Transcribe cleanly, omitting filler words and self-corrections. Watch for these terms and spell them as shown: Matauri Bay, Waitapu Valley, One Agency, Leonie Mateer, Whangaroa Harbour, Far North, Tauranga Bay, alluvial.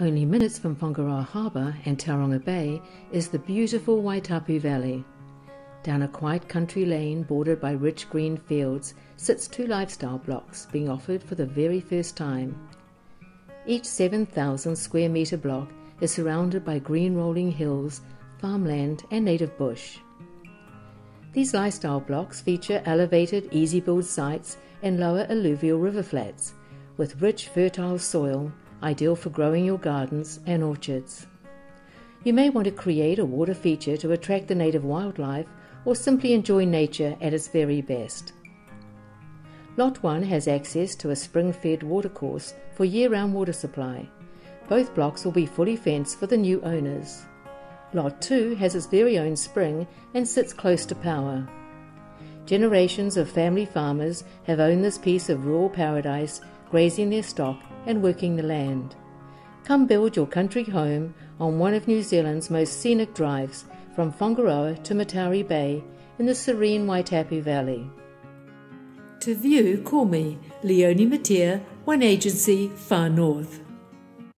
Only minutes from Whangaroa Harbour and Tauranga Bay is the beautiful Waitapu Valley. Down a quiet country lane bordered by rich green fields sits two lifestyle blocks being offered for the very first time. Each 7,000 square metre block is surrounded by green rolling hills, farmland and native bush. These lifestyle blocks feature elevated easy-build sites and lower alluvial river flats, with rich fertile soil, ideal for growing your gardens and orchards. You may want to create a water feature to attract the native wildlife or simply enjoy nature at its very best. Lot 1 has access to a spring-fed watercourse for year-round water supply. Both blocks will be fully fenced for the new owners. Lot 2 has its very own spring and sits close to power. Generations of family farmers have owned this piece of rural paradise, grazing their stock and working the land. Come build your country home on one of New Zealand's most scenic drives from Whangaroa to Matauri Bay in the serene Waitapu Valley. To view, call me, Leonie Mateer, One Agency, Far North.